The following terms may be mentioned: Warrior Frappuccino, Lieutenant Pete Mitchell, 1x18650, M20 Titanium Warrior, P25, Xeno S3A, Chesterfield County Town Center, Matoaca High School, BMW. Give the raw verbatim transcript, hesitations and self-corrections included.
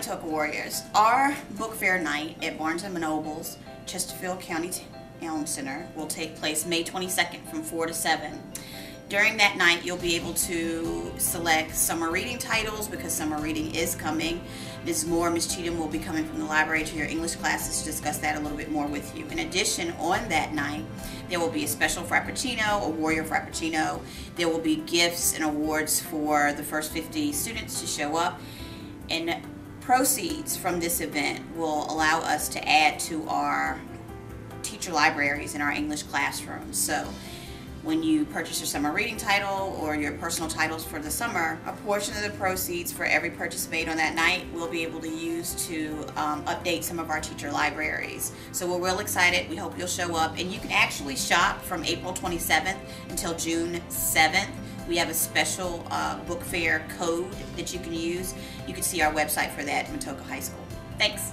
Matoaca Warriors. Our book fair night at Barnes and Noble's Chesterfield County Town Center will take place May twenty-second from four to seven. During that night, you'll be able to select summer reading titles because summer reading is coming. Miz Moore, Miz Cheatham will be coming from the library to your English classes to discuss that a little bit more with you. In addition, on that night, there will be a special Frappuccino, a Warrior Frappuccino. There will be gifts and awards for the first fifty students to show up. And proceeds from this event will allow us to add to our teacher libraries in our English classrooms. So, when you purchase your summer reading title or your personal titles for the summer, a portion of the proceeds for every purchase made on that night we'll be able to use to um, update some of our teacher libraries. So we're real excited. We hope you'll show up. And you can actually shop from April twenty-seventh until June seventh. We have a special uh, book fair code that you can use. You can see our website for that at Matoaca High School. Thanks.